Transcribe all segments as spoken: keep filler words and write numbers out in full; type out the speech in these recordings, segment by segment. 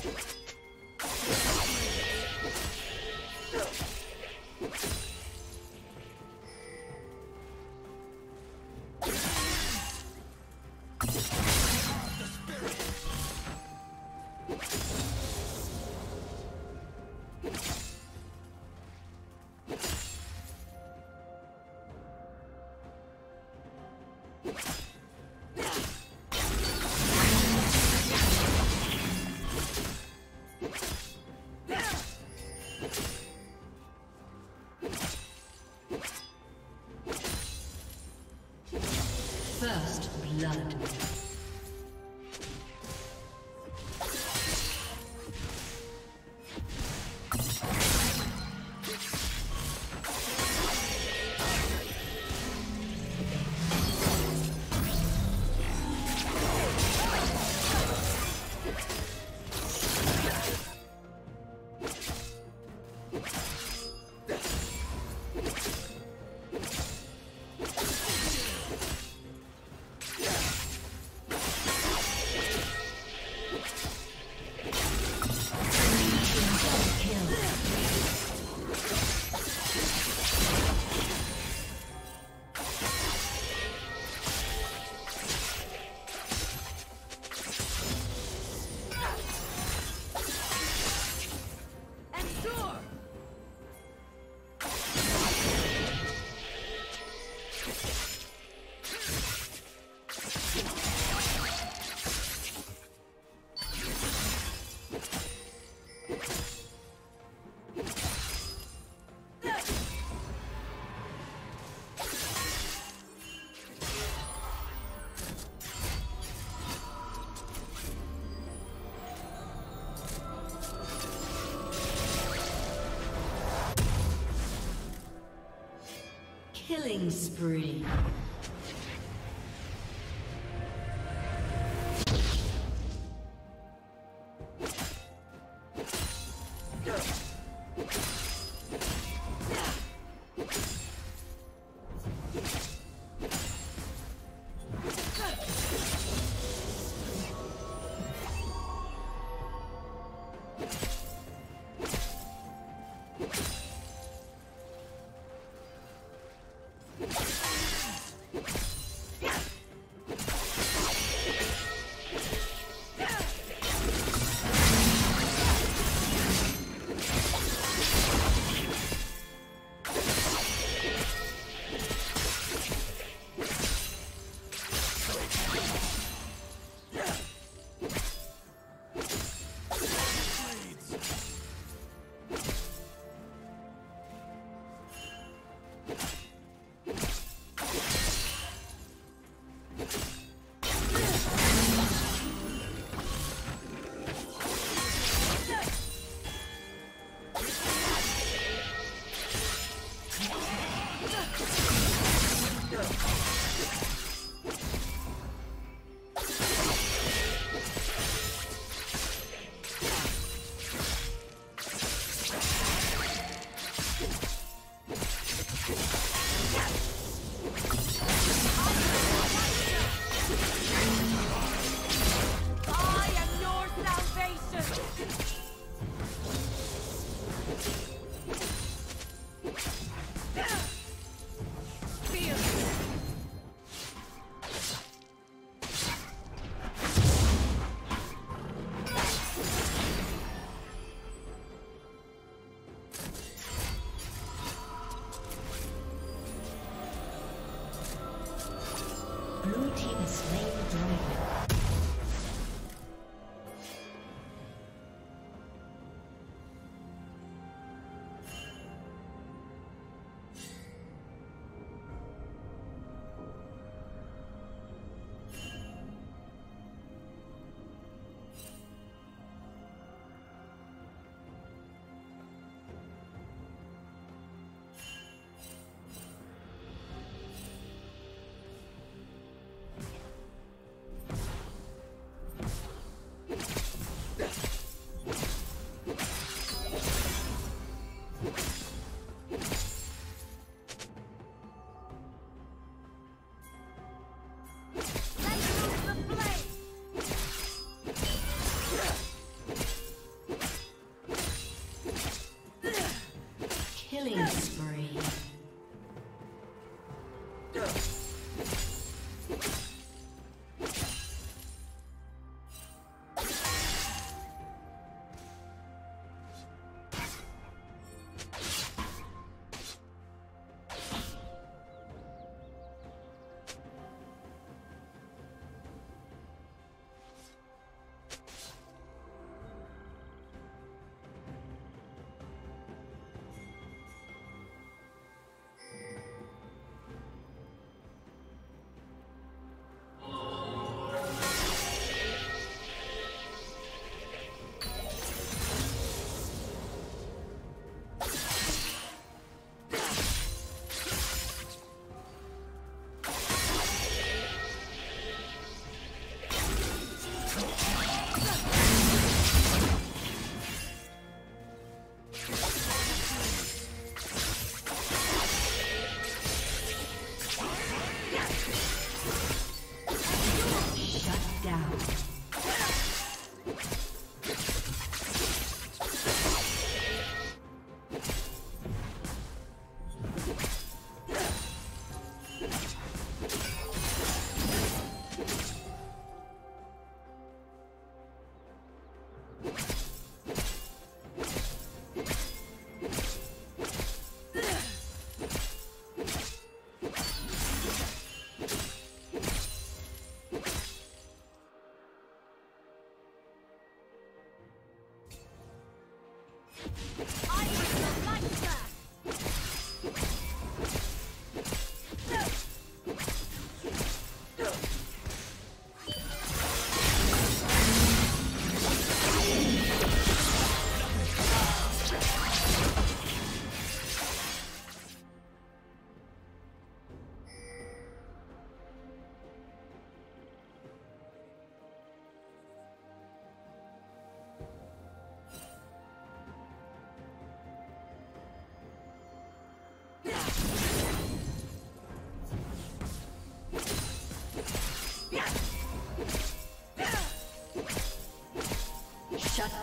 First blood. Killing spree. Shut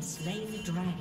Slain the dragon.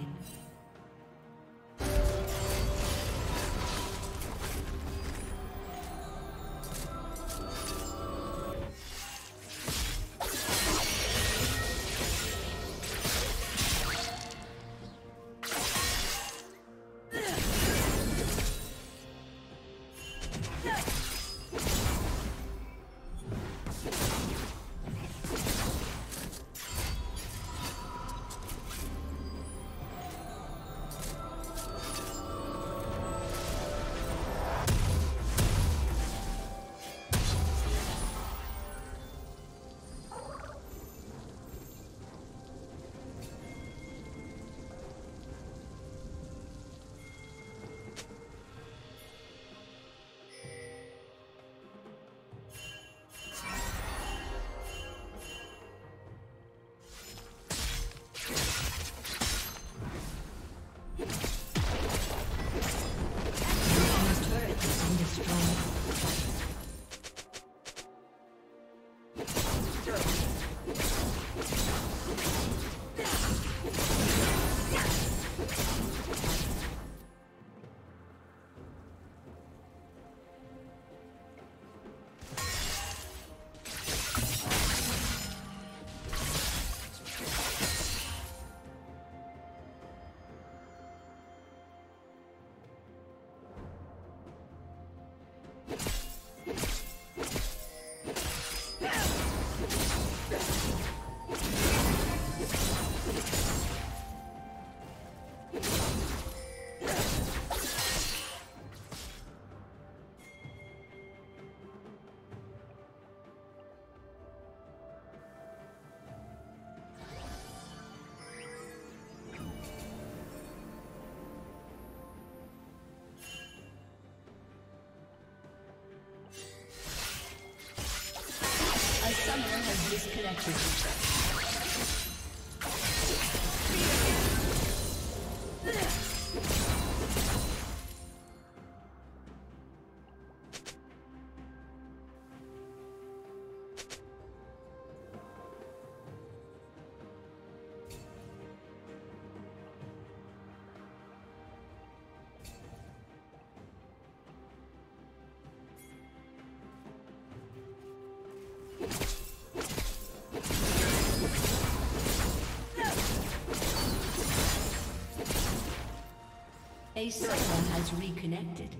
disconnected. A system has reconnected.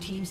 Team's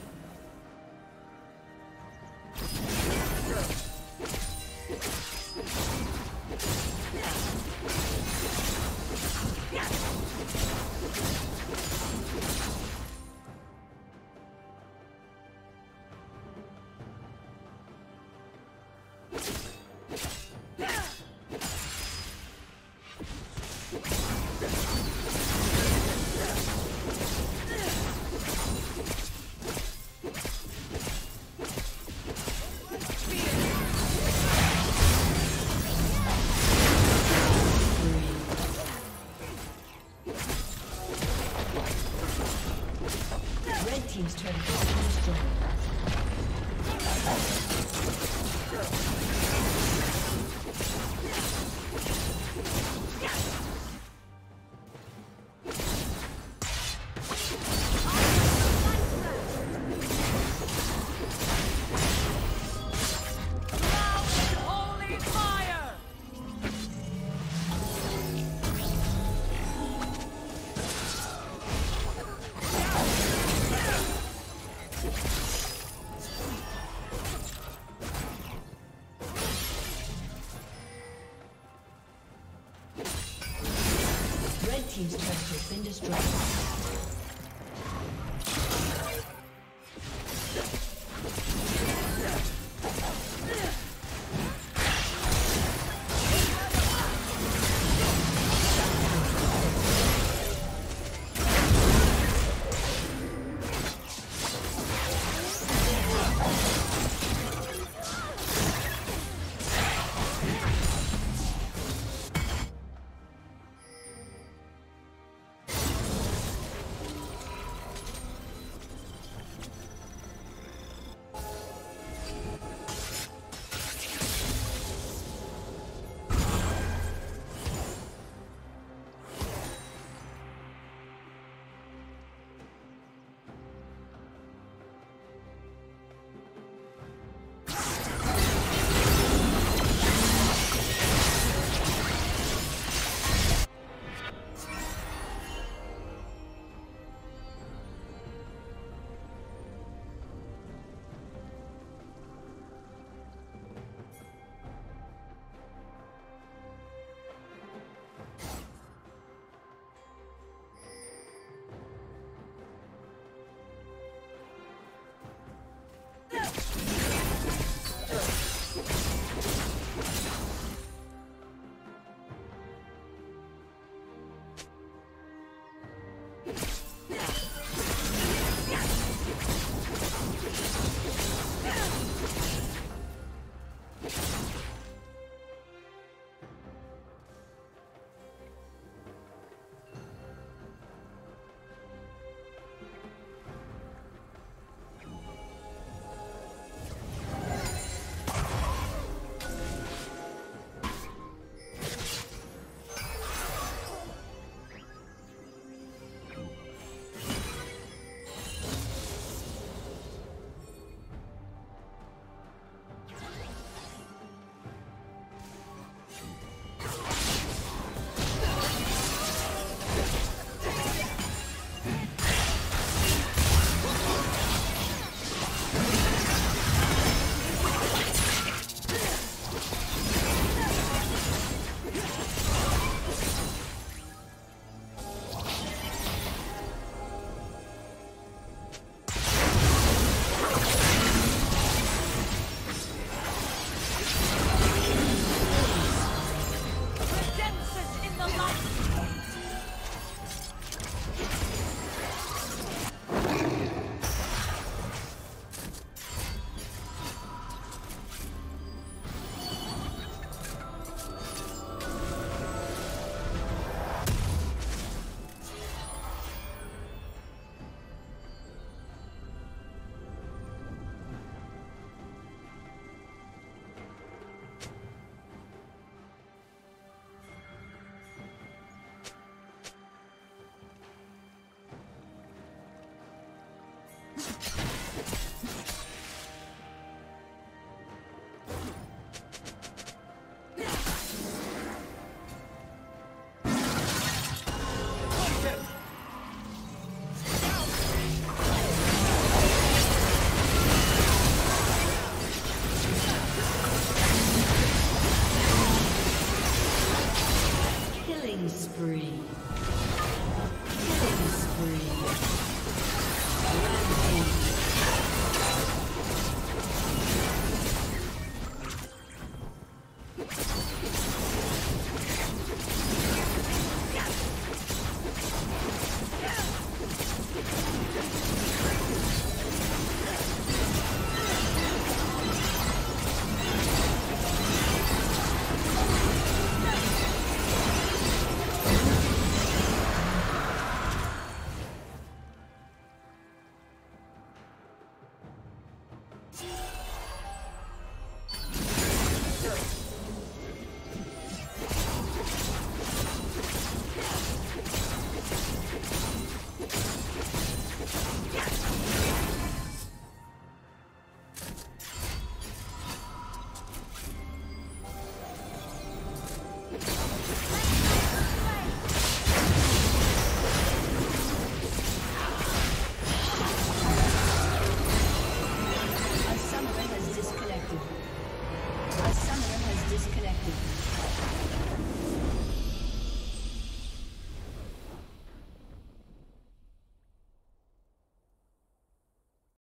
team's turret has been destroyed.